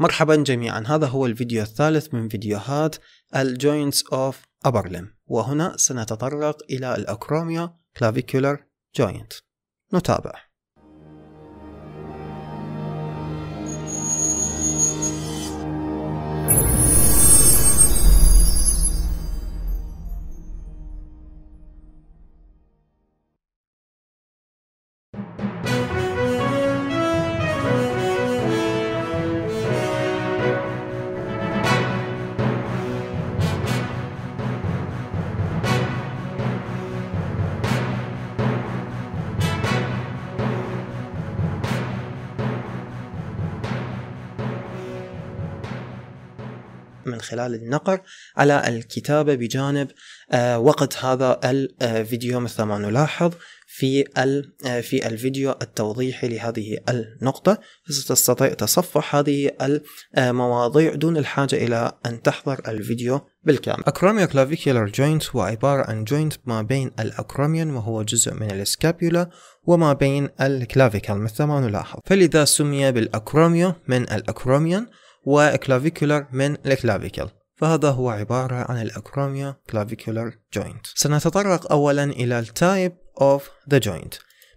مرحبا جميعا، هذا هو الفيديو الثالث من فيديوهات الجوينتس اوف upper limb، وهنا سنتطرق الى acromioclavicular joint. نتابع. من خلال النقر على الكتابة بجانب وقت هذا الفيديو، مثل ما نلاحظ في الفيديو التوضيحي لهذه النقطة، فستستطيع تصفح هذه المواضيع دون الحاجة إلى أن تحضر الفيديو بالكامل. acromioclavicular joint هو عبارة عن joint ما بين الأكروميون وهو جزء من السكابيولا وما بين الكلافيكال مثل ما نلاحظ، فلذا سمي بالأكروميو من الأكروميون وكلافيكولر من الكلافيكل، فهذا هو عبارة عن الأكروميو كلافيكولر جوينت. سنتطرق أولا إلى التايب of the joint.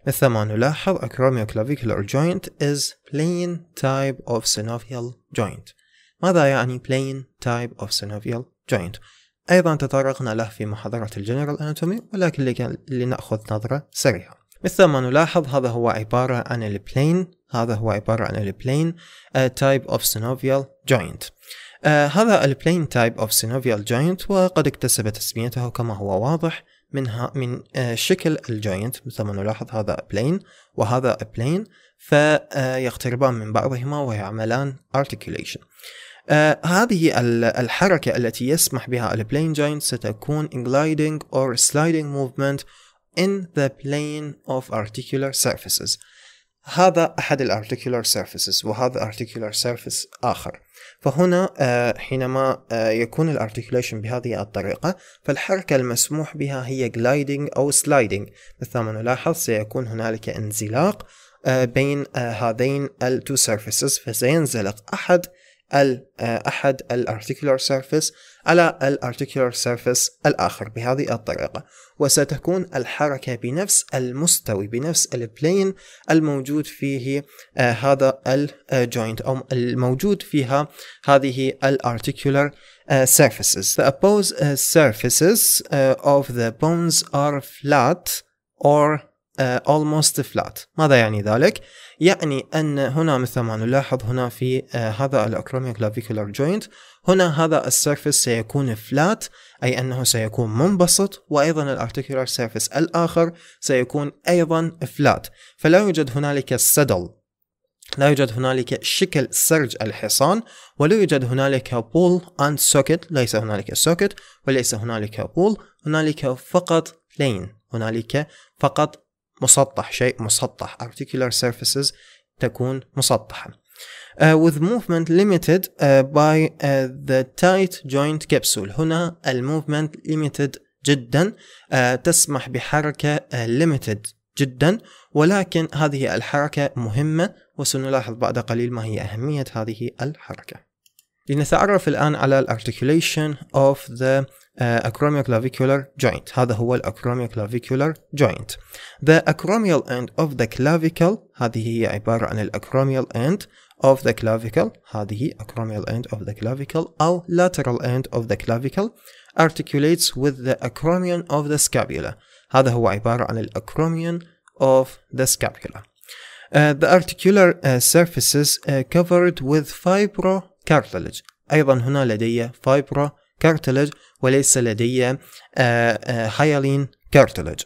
مثل ما نلاحظ acromioclavicular كلافيكولر جوينت is plain type of synovial joint. ماذا يعني plain type of synovial joint؟ أيضا تطرقنا له في محاضرة الجنرال اناتومي، ولكن لنأخذ نظرة سريعة. مثل ما نلاحظ هذا هو عبارة عن البلين، type of synovial joint. هذا البلين type of synovial joint وقد اكتسب تسميته كما هو واضح من شكل الجوينت. مثل ما نلاحظ هذا بلين وهذا بلين، فيقتربان من بعضهما ويعملان articulation. هذه الحركة التي يسمح بها البلين جوينت ستكون gliding or sliding movement in the plane of articular surfaces. هذا أحد ال articular surfaces وهذا articular surface آخر، فهنا حينما يكون ال articulation بهذه الطريقة فالحركة المسموح بها هي gliding أو sliding. مثل ما نلاحظ سيكون هنالك انزلاق بين هذين ال two surfaces، فسينزلق أحد ال articular surface على ال articular surface الآخر بهذه الطريقة، وستكون الحركة بنفس المستوى بنفس البلين الموجود فيه هذا الجوينت أو الموجود فيها هذه ال articular surfaces. The opposed surfaces of the bones are flat or almost flat. ماذا يعني ذلك؟ يعني أن هنا مثل ما نلاحظ هنا في هذا الأكروميوكلافيكولار جوينت، هنا هذا السيرفس سيكون فلات أي أنه سيكون منبسط، وأيضا الارتيكولار سيرفس الآخر سيكون أيضا فلات، فلا يوجد هنالك سدل، لا يوجد هنالك شكل سرج الحصان، ولا يوجد هنالك بول أند سوكت، ليس هنالك سوكت وليس هنالك بول، هنالك فقط بلين، هنالك فقط مسطح، شيء مسطح. Articular surfaces تكون مسطحة. With movement limited by the tight joint capsule. هنا movement limited جدا، تسمح بحركة limited جدا، ولكن هذه الحركة مهمة وسنلاحظ بعد قليل ما هي أهمية هذه الحركة. لنتعرف الآن على articulation of the acromioclavicular joint. هذا هو acromioclavicular joint. The acromial end of the clavicle. هذه هي عبارة عن acromial end of the clavicle. هذه acromial end of the clavicle أو lateral end of the clavicle articulates with the acromion of the scapula. هذا هو عبارة عن acromion of the scapula. The articular surfaces covered with fibrocartilage. أيضا هنا لدي fibrocartilage وليس لدي hyaline cartilage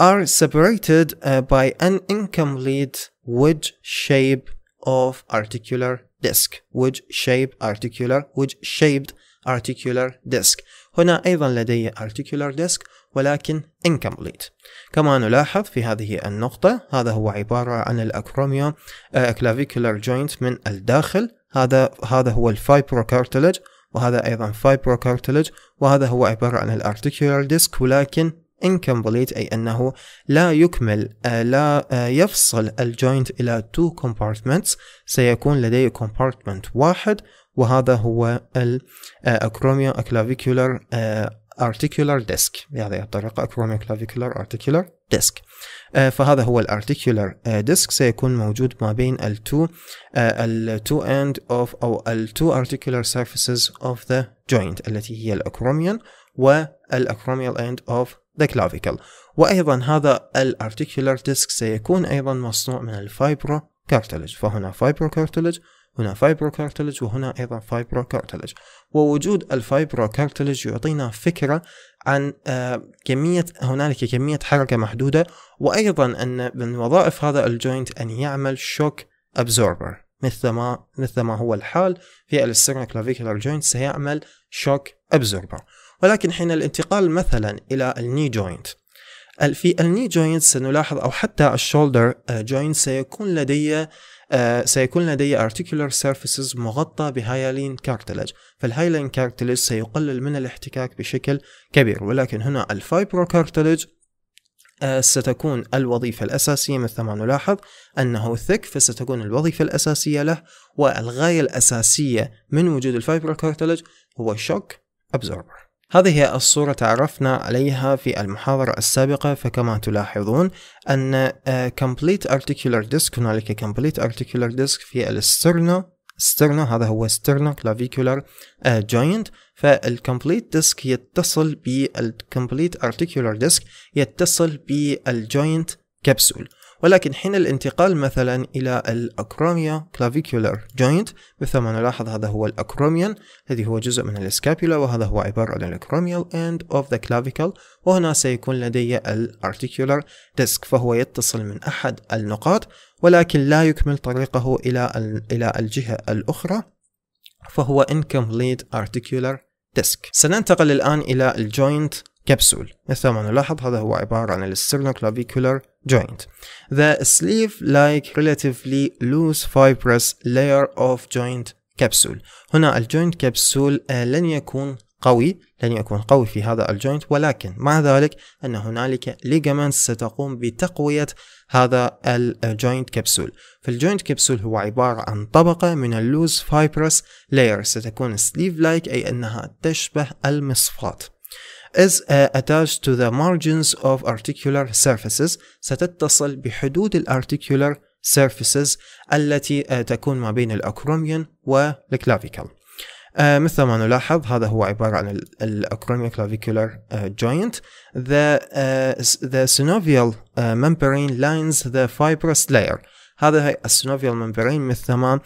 are separated by an incomplete wedge shape of articular disc. wedge shaped articular disc. هنا أيضا لدي articular disc ولكن incomplete. كما نلاحظ في هذه النقطة هذا هو عبارة عن الأكروميو clavicular joint من الداخل، هذا هو الفايبروكارتلج وهذا أيضا fibrocartilage، وهذا هو عبارة عن الارتيكولار ديسك ولكن incomplete، أي أنه لا يكمل، لا يفصل الجوينت إلى 2 compartments، سيكون لديه compartment واحد وهذا هو acromioclavicular articular disc بهذه الطريقة، acromioclavicular articular disc. فهذا هو الارتيكولار ديسك، سيكون موجود ما بين التو اند اوف او التو ارتيكولار سيرفيسز اوف ذا جوينت التي هي الاكروميون والاكروميال اند اوف ذا كلافيكل. وايضا هذا الارتيكولار ديسك سيكون ايضا مصنوع من الفايبروكارتلج، فهنا فايبروكارتلج، هنا فايبروكارتلج، وهنا ايضا فايبروكارتلج. ووجود الفايبروكارتلج يعطينا فكره عن كميه، هنالك كميه حركه محدوده، وايضا ان من وظائف هذا الجوينت ان يعمل شوك ابزوربر، مثل ما هو الحال في السترنوكلافيكولار جوينت، سيعمل شوك ابزوربر. ولكن حين الانتقال مثلا الى الني جوينت، في الني جوينت سنلاحظ، او حتى الشولدر جوينت، سيكون لدي articular surfaces مغطى بهايالين كارتلج، فالهايالين كارتلج سيقلل من الاحتكاك بشكل كبير. ولكن هنا الفايبروكارتلج ستكون الوظيفة الأساسية، مثل ما نلاحظ أنه thick، فستكون الوظيفة الأساسية له، والغاية الأساسية من وجود الفايبروكارتلج هو shock absorber. هذه هي الصورة تعرفنا عليها في المحاضرة السابقة. فكما تلاحظون أن complete articular disc، هنالك complete articular disc في السترنو، هذا هو sternoclavicular joint، فالcomplete disc يتصل بالcomplete articular disc يتصل بالجوينت كبسول. ولكن حين الانتقال مثلا إلى الأكروميوكلافيكولار جوينت، مثل ما نلاحظ هذا هو الأكروميون الذي هو جزء من السكابيولا، وهذا هو عبارة عن الأكروميال اند اوف ذا كلافيكل، وهنا سيكون لدي الارتيكولار ديسك، فهو يتصل من أحد النقاط ولكن لا يكمل طريقه إلى الجهة الأخرى، فهو incomplete articular disc. سننتقل الآن إلى الجوينت كبسول، مثل ما نلاحظ هذا هو عبارة عن sternoclavicular joint. The sleeve-like relatively loose fibrous layer of joint capsule. هنا الجوينت كبسول لن يكون قوي في هذا الجوينت، ولكن مع ذلك أن هنالك ligaments ستقوم بتقوية هذا الجوينت كبسول. فالجوينت كبسول هو عبارة عن طبقة من اللوز فايبرس لاير، ستكون sleeve-like أي أنها تشبه المصفاة. is attached to the margins of articular surfaces، ستتصل بحدود الارتيكولار surfaces التي تكون ما بين الأكروميون والكلافيكل. مثل ما نلاحظ هذا هو عبارة عن الأكروميوكلافيكولار joint. The synovial membrane lines the fibrous layer. هذا هي السينوفيال ممبرين، مثل ما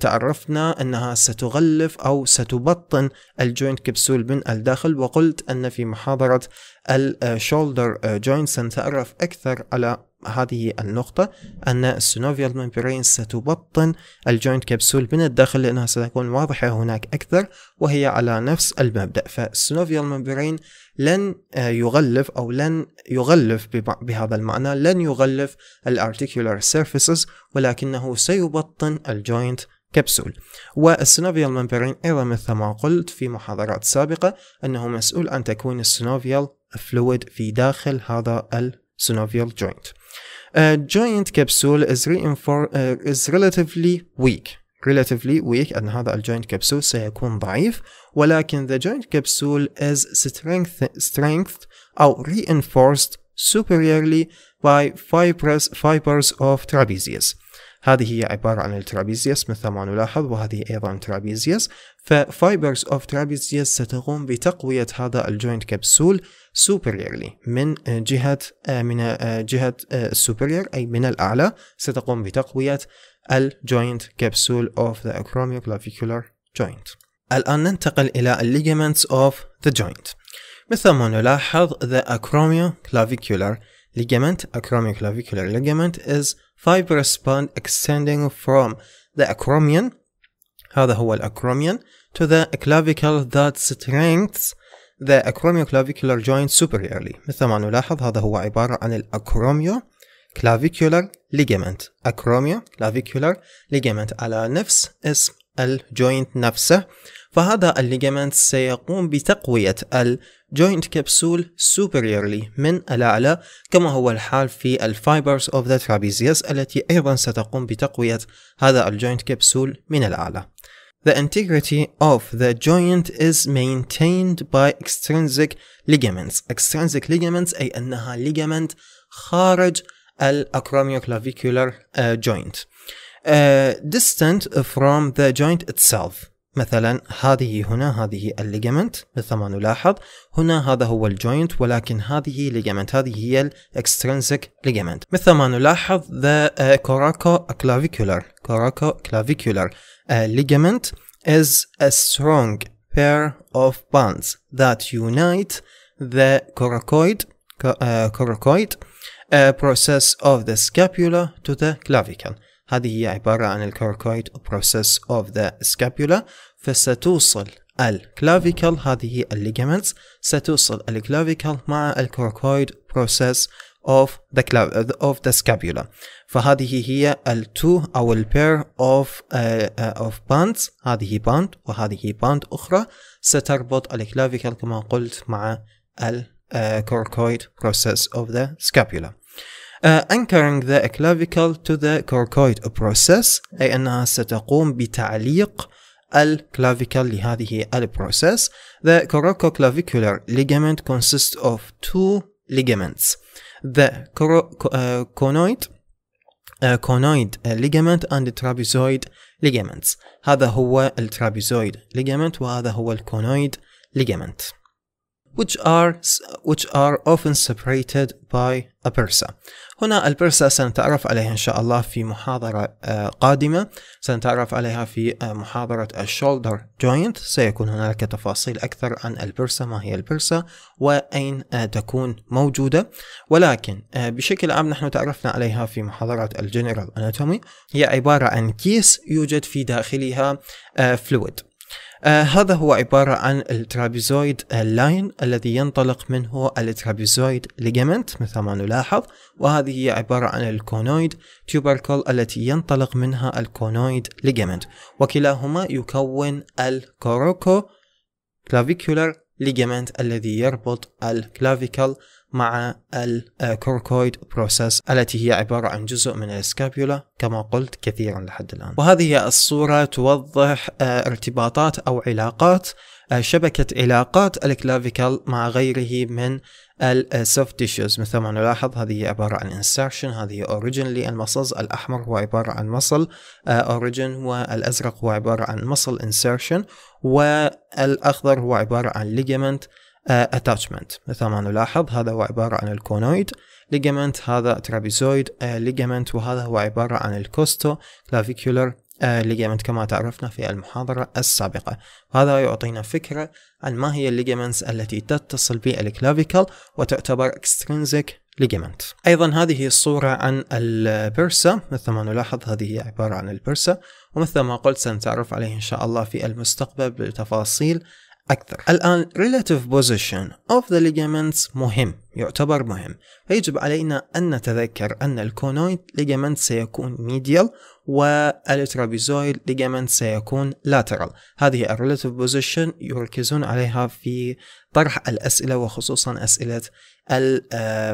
تعرفنا أنها ستغلف أو ستبطن الجوينت كبسول من الداخل. وقلت أن في محاضرة الشولدر جوينت سنتعرف أكثر على هذه النقطة، أن السينوفيال ممبرين ستبطن الجوينت كبسول من الداخل لأنها ستكون واضحة هناك أكثر، وهي على نفس المبدأ. فالسينوفيال ممبرين لن يغلف أو لن يغلف بهذا المعنى، لن يغلف الارتيكولار سيرفيسز، ولكنه سيبطن الجوينت كبسول. والسينوفيال ممبرين أيضا مثل ما قلت في محاضرات سابقة أنه مسؤول عن تكوين السينوفيال فلويد في داخل هذا السينوفيال جوينت. Joint capsule is relatively weak. أن هذا الجوينت كبسول سيكون ضعيف، ولكن the joint capsule is strength أو reinforced superiorly by fibers of trapezius. هذه هي عبارة عن الترابيزيوس مثل ما نلاحظ، وهذه أيضا ترابيزيوس. ففايبرز أوف ترابيزيوس ستقوم بتقوية هذا الجوينت كبسول superiorly، من جهة superior أي من الأعلى، ستقوم بتقوية الجوينت كبسول of the acromioclavicular joint. الآن ننتقل إلى ligaments of the joint. مثل ما نلاحظ the acromioclavicular ligament is fibrous band extending from the acromion، هذا هو الأكروميون، to the clavicle that strengthens the acromioclavicular joint superiorly. مثل ما نلاحظ هذا هو عبارة عن acromioclavicular ligament على نفس اسم الجوينت نفسه، فهذا الليجمنت سيقوم بتقوية الجوينت كبسول سوبريورلي من الأعلى، كما هو الحال في الفايبرز أوف ذا ترابيزيوس التي أيضا ستقوم بتقوية هذا الجوينت كبسول من الأعلى. The integrity of the joint is maintained by extrinsic ligaments. Extrinsic ligaments أي أنها ligament خارج acromioclavicular joint. Distant from the joint itself. مثلا هذه الليجمنت مثل ما نلاحظ هنا، هذا هو الجوينت ولكن هذه ليجمنت، هذه هي الاكسترنسيك ليجمنت. مثل ما نلاحظ the coraco-clavicular ligament is a strong pair of bonds that unite the coracoid process of the scapula to the clavicle. هذه هي عبارة عن الكوراكويد process of the scapula، فستوصل الكلافيكل، هذه الليجمنتس ستوصل الكلافيكل مع الكوراكويد process of the scapula، فهذه هي التو أو البير of bands، هذه باند وهذه باند أخرى ستربط الكلافيكل كما قلت مع الكوراكويد process of the scapula. Anchoring the clavicle to the coracoid process أي أنها ستقوم بتعليق الكلافيكل لهذه البروسيس. The coraco-clavicular ligament consists of two ligaments: the conoid ligament and the trapezoid ligaments. هذا هو الtrapezoid ligament وهذا هو الconoid ligament. which are often separated by a bursa. هنا البرسا سنتعرف عليها إن شاء الله في محاضرة قادمة، سنتعرف عليها في محاضرة الشولدر جوينت، سيكون هناك تفاصيل أكثر عن البرسا، ما هي البرسا وأين تكون موجودة، ولكن بشكل عام نحن تعرفنا عليها في محاضرة الجنرال أناتومي. هي عبارة عن كيس يوجد في داخلها فلويد. هذا هو عبارة عن الترابيزويد لاين الذي ينطلق منه الترابيزويد ليجمنت مثل ما نلاحظ، وهذه هي عبارة عن الكونويد تيوبركل التي ينطلق منها الكونويد ليجمنت، وكلاهما يكون الكوراكو كلافيكولار ليجمنت الذي يربط الكلافيكل مع الكوراكويد بروسيس التي هي عبارة عن جزء من السكابيولا كما قلت كثيرا لحد الآن. وهذه هي الصورة توضح ارتباطات أو علاقات، شبكة علاقات الكلافيكل مع غيره من السوفت تيشوز. مثل ما نلاحظ هذه عبارة عن انسرشن، هذه اوريجن للمسلز، الأحمر هو عبارة عن مسل اوريجن، والأزرق هو عبارة عن مسل انسرشن، والأخضر هو عبارة عن ليجمنت attachment. مثل ما نلاحظ هذا هو عبارة عن الكونويد ليجمنت، هذا ترابيزويد ليجمنت، وهذا هو عبارة عن الكوستو كلافيكولار ليجمنت كما تعرفنا في المحاضرة السابقة. هذا يعطينا فكرة عن ما هي الليجمنتس التي تتصل بالكلافيكل وتعتبر اكسترنسيك ليجمنت. أيضا هذه الصورة عن البرسا، مثل ما نلاحظ هذه هي عبارة عن البرسا، ومثل ما قلت سنتعرف عليه إن شاء الله في المستقبل بتفاصيل أكثر. الآن relative position of the ligaments يعتبر مهم، فيجب علينا أن نتذكر أن الكونويد ligament سيكون medial والترابيزويد ligament سيكون lateral. هذه relative position يركزون عليها في طرح الأسئلة، وخصوصا أسئلة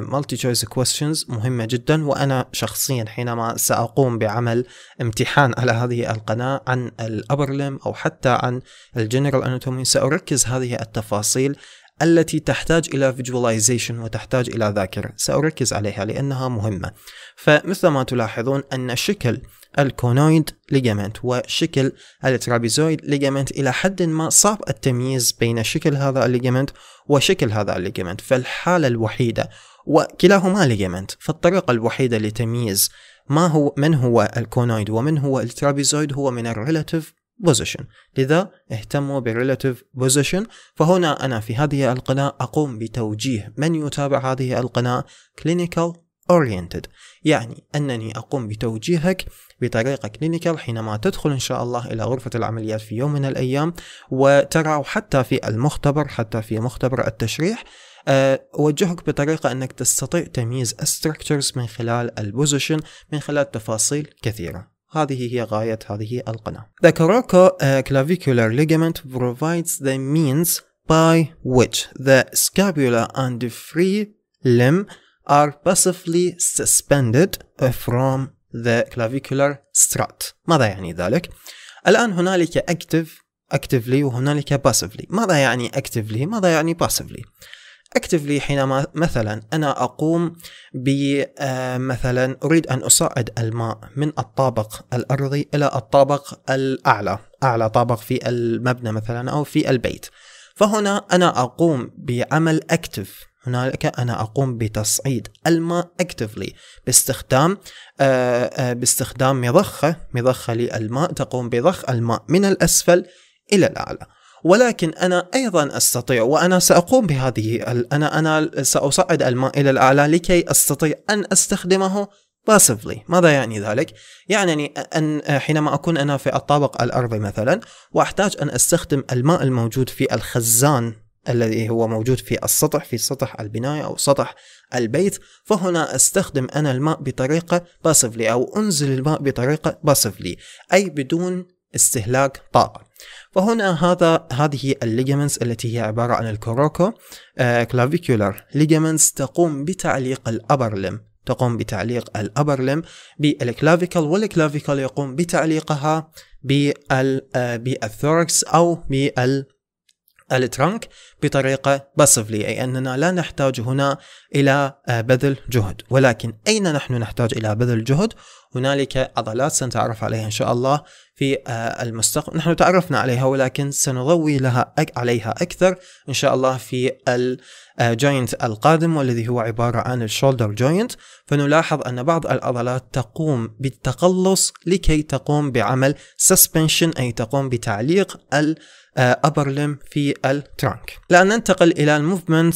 multi choice questions مهمة جدا، وأنا شخصيا حينما سأقوم بعمل امتحان على هذه القناة عن الأبرلم أو حتى عن الجنرال أناتومي سأركز هذه التفاصيل التي تحتاج إلى visualization وتحتاج إلى ذاكرة، سأركز عليها لأنها مهمة. فمثل ما تلاحظون أن شكل الكونويد ليجمنت وشكل الترابيزويد ليجمنت إلى حد ما صعب التمييز بين شكل هذا الليجمنت وشكل هذا الليجمنت، فالحالة الوحيدة وكلاهما ليجمنت، فالطريقة الوحيدة لتمييز من هو الكونويد ومن هو الترابيزويد هو من الريلاتيف position. لذا اهتموا بالريلاتيف position. فهنا أنا في هذه القناة أقوم بتوجيه من يتابع هذه القناة clinical oriented، يعني أنني أقوم بتوجيهك بطريقة كلينيكال حينما تدخل إن شاء الله إلى غرفة العمليات في يوم من الأيام، وترى حتى في المختبر، حتى في مختبر التشريح أوجهك بطريقة أنك تستطيع تمييز structures من خلال البوزيشن، من خلال تفاصيل كثيرة. هذه هي غاية هذه القناة. The coraco-clavicular ligament provides the means by which the scapula and the free limb are passively suspended from the clavicular strut. ماذا يعني ذلك؟ الآن هنالك actively وهنالك passively. ماذا يعني actively؟ ماذا يعني passively؟ actively حينما مثلا أنا أقوم مثلا أريد أن أصعد الماء من الطابق الأرضي إلى الطابق الأعلى، أعلى طابق في المبنى مثلا أو في البيت، فهنا أنا أقوم بعمل active. هناك أنا أقوم بتصعيد الماء actively باستخدام مضخة للماء، تقوم بضخ الماء من الأسفل إلى الأعلى. ولكن أنا أيضا أستطيع وأنا سأقوم بهذه أنا سأصعد الماء إلى الأعلى لكي أستطيع أن أستخدمه passively. ماذا يعني ذلك؟ يعني أن حينما أكون أنا في الطابق الأرضي مثلا وأحتاج أن أستخدم الماء الموجود في الخزان الذي هو موجود في السطح، في سطح البناية أو سطح البيت، فهنا أستخدم أنا الماء بطريقة passively أو أنزل الماء بطريقة passively، أي بدون استهلاك طاقة. فهنا هذه الليجمنتس التي هي عبارة عن الكوراكو كلافيكولار ليجمنتس تقوم بتعليق الأبرلم، بالكلافيكل، والكلافيكل يقوم بتعليقها بالثوركس أو بالترنك بطريقة باسفلي، أي أننا لا نحتاج هنا إلى بذل جهد. ولكن أين نحن نحتاج إلى بذل جهد؟ هنالك عضلات سنتعرف عليها إن شاء الله في المستقبل، نحن تعرفنا عليها ولكن سنضوي عليها أكثر إن شاء الله في الجوينت القادم والذي هو عبارة عن الشولدر جوينت. فنلاحظ أن بعض العضلات تقوم بالتقلص لكي تقوم بعمل سسبنشن، أي تقوم بتعليق الأبرلم في الترانك. لأن ننتقل إلى الموفمنت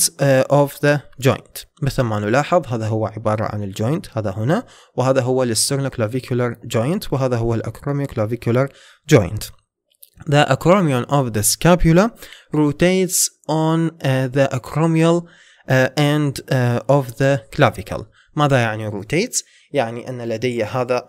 of the joint. مثل ما نلاحظ هذا هو عبارة عن الجوينت، هذا هنا، وهذا هو السترنوكلافيكولار جوينت، وهذا هو الأكروميوكلافيكولار جوينت. The acromion of the scapula rotates on the acromial end of the clavicle. ماذا يعني rotates؟ يعني أن لدي هذا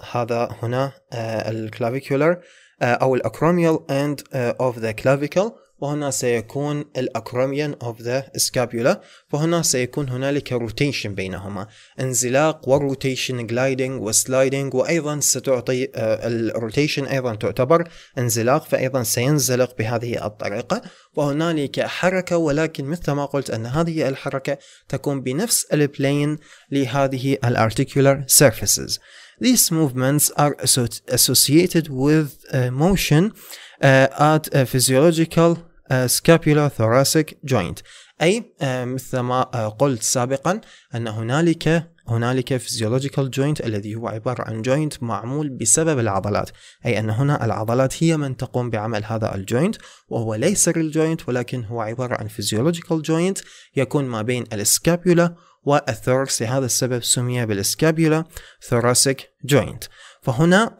هنا الكلافيكولار أو الأكروميال end of the clavicle، وهنا سيكون الأكروميون of the scapula، فهنا سيكون هنالك rotation بينهما، انزلاق وروتيشن، gliding وسلايدنج، وأيضا ستعطي الروتيشن أيضا تعتبر انزلاق، فأيضا سينزلق بهذه الطريقة، وهنالك حركة. ولكن مثل ما قلت أن هذه الحركة تكون بنفس البلين لهذه الارتيكولار surfaces. These movements are associated with motion at a physiological scapula-thoracic joint. أي مثل ما قلت سابقا أن هنالك physiological joint الذي هو عبارة عن joint معمول بسبب العضلات، أي أن هنا العضلات هي من تقوم بعمل هذا الجوينت، وهو ليس الجوينت ولكن هو عبارة عن physiological joint يكون ما بين السكابيولا والثوركس، لهذا السبب سمي بالسكابيولا ثوراسيك جوينت. فهنا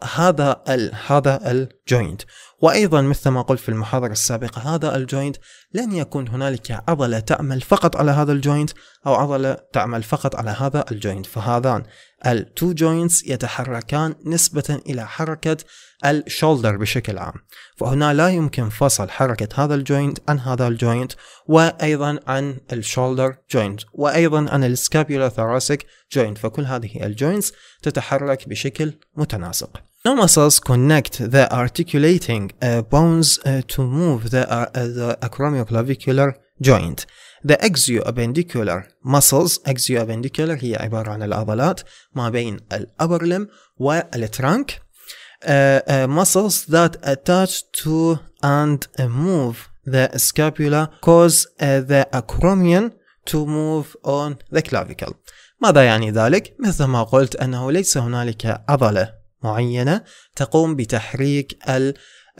هذا الجوينت، وأيضا مثل ما قلت في المحاضرة السابقة هذا الجوينت لن يكون هنالك عضلة تعمل فقط على هذا الجوينت أو عضلة تعمل فقط على هذا الجوينت، فهذان التو جوينتس يتحركان نسبة إلى حركة الشولدر بشكل عام، فهنا لا يمكن فصل حركة هذا الجوينت عن هذا الجوينت، وأيضا عن الشولدر جوينت، وأيضا عن السكابيولا ثوراسيك جوينت، فكل هذه الجوينتس تتحرك بشكل متناسق. The muscles connect the articulating bones to move the acromioclavicular joint. The axioappendicular muscles، axioappendicular هي عبارة عن العضلات ما بين الأبر لم والترانك، muscles that attach to and move the scapula cause the acromion to move on the clavicle. ماذا يعني ذلك؟ مثل ما قلت أنه ليس هنالك عضلة معينة تقوم بتحريك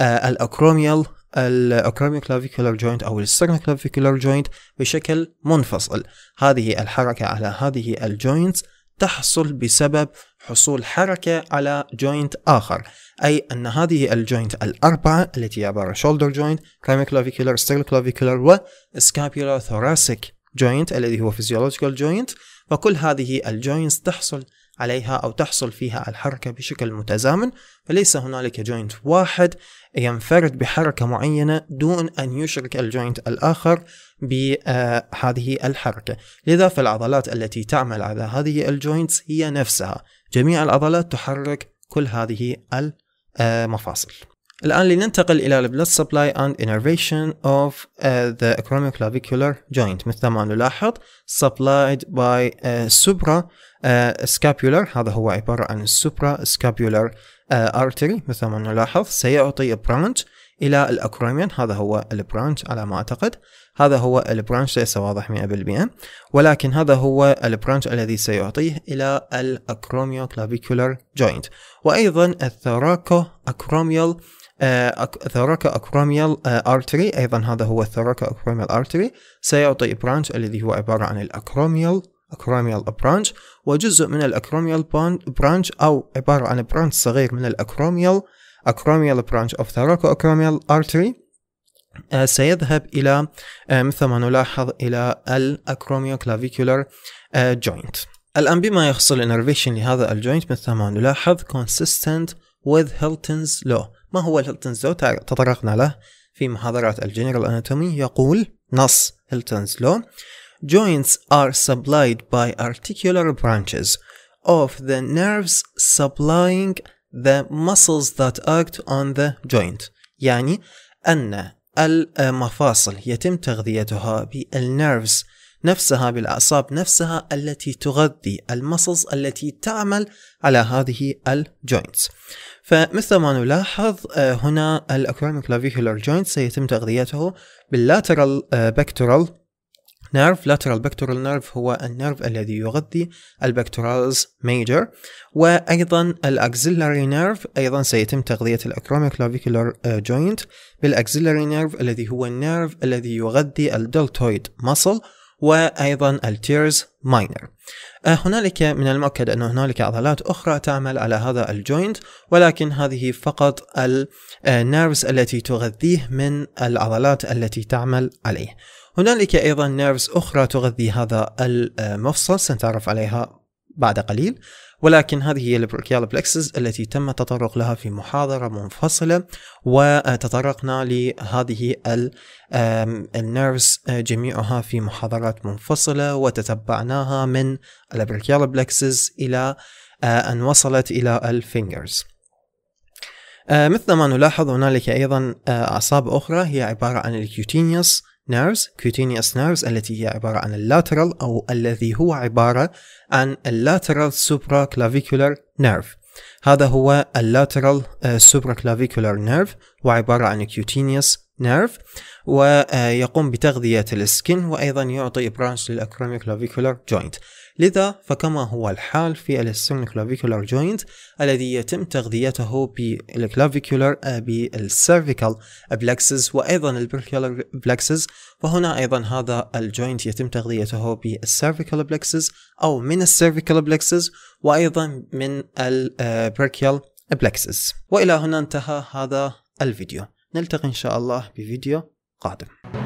الأكروميال الأكروميوكلافيكولار جوينت أو السترنوكلافيكولار جوينت بشكل منفصل، هذه الحركة على هذه الجوينت تحصل بسبب حصول حركة على جوينت آخر، أي أن هذه الجوينت الأربعة التي هي عبارة شولدر جوينت، كلافيكولار، سترنوكلافيكولار، وسكابيولا ثوراسيك جوينت الذي هو فيزيولوجيكال جوينت، فكل هذه الجوينتس تحصل عليها أو تحصل فيها الحركة بشكل متزامن، فليس هنالك جوينت واحد ينفرد بحركة معينة دون أن يشرك الجوينت الآخر بهذه الحركة. لذا فالعضلات التي تعمل على هذه الجوينتس هي نفسها، جميع العضلات تحرك كل هذه المفاصل. الآن لننتقل إلى blood supply and innervation of the acromioclavicular joint. مثل ما نلاحظ supplied by supra scapular، هذا هو عبارة عن supra scapular artery. مثل ما نلاحظ سيعطي branch إلى الأكروميون، هذا هو البرانش على ما أعتقد، هذا هو البرانش ليس واضح 100%، ولكن هذا هو البرانش الذي سيعطيه إلى الأكروميوكلافيكولار جوينت. وأيضا الثوراكوأكروميال ارتري، أيضا هذا هو الثوراكوأكروميال ارتري، سيعطي برانش الذي هو عبارة عن الأكروميال برانش، وجزء من الأكروميال برانش أو عبارة عن برانش صغير من الأكروميال branch of thoracoacromial artery سيذهب إلى مثل ما نلاحظ إلى acromioclavicular joint. الآن بما يخص الانرفيشن لهذا الجوينت، مثل ما نلاحظ consistent with Hilton's law. ما هو Hilton's law؟ تطرقنا له في محاضرات الجنرال اناتومي. يقول نص Hilton's law: joints are supplied by articular branches of the nerves supplying the muscles that act on the joint. يعني أن المفاصل يتم تغذيتها بالنيرفز نفسها، بالأعصاب نفسها التي تغذي المسلز التي تعمل على هذه الجوينتس. فمثل ما نلاحظ هنا الأكروميوكلافيكولار جوينت سيتم تغذيته باللاترال بكتورال نيرف. لاترال بكتورال نيرف هو النيرف الذي يغذي البكتورالز ميجر، وايضا الاكسيلاري نيرف ايضا سيتم تغذيه الاكروميوكلافيكولار جوينت بالاكسيلاري نيرف الذي هو النيرف الذي يغذي الدلتويد ماسل، وايضا التيرز ماينر. هنالك من المؤكد ان هنالك عضلات اخرى تعمل على هذا الجوينت، ولكن هذه فقط النيرفز التي تغذيه من العضلات التي تعمل عليه. هنالك أيضا نيرفز أخرى تغذي هذا المفصل سنتعرف عليها بعد قليل، ولكن هذه هي البراكيال بلكسس التي تم التطرق لها في محاضرة منفصلة، وتطرقنا لهذه النيرفز جميعها في محاضرات منفصلة، وتتبعناها من البراكيال بلكسس إلى أن وصلت إلى الفينجرز. مثل ما نلاحظ هنالك أيضا أعصاب أخرى هي عبارة عن الكيوتينيوس نيرفز، كيوتينيوس نيرفز التي هي عبارة عن اللاترال أو الذي هو عبارة عن اللاترال سوبراكلافيكولار نيرف. هذا هو اللاترال سوبراكلافيكولار نيرف، وعبارة عن كيوتينيوس نيرف، ويقوم بتغذية السكن، وأيضا يعطي برانش للأكروميوكلافيكولار جوينت. لذا فكما هو الحال في السترنوكلافيكولار جوينت الذي يتم تغذيته بالكلافيكولار بالسيرفيكال بلكسس وأيضا البركيولار بلكسس، فهنا أيضا هذا الجوينت يتم تغذيته بالسيرفيكال بلكسس أو من السيرفيكال بلكسس وأيضا من البركيال بلكسس. وإلى هنا انتهى هذا الفيديو، نلتقي إن شاء الله بفيديو قادم.